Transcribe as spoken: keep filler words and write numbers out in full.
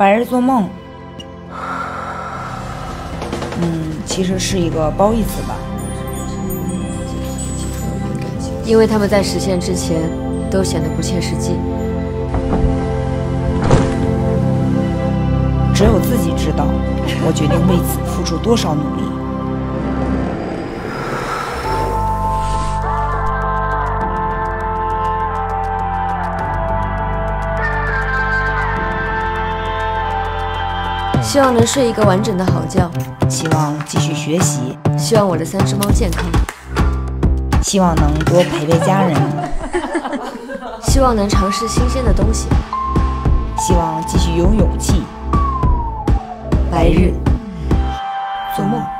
白日做梦，嗯，其实是一个褒义词吧，因为他们在实现之前都显得不切实际。只有自己知道，我决定为此付出多少努力。 希望能睡一个完整的好觉，希望继续学习，希望我的三只猫健康，希望能多陪陪家人，希望能尝试新鲜的东西，希望继续有勇气。白日做梦。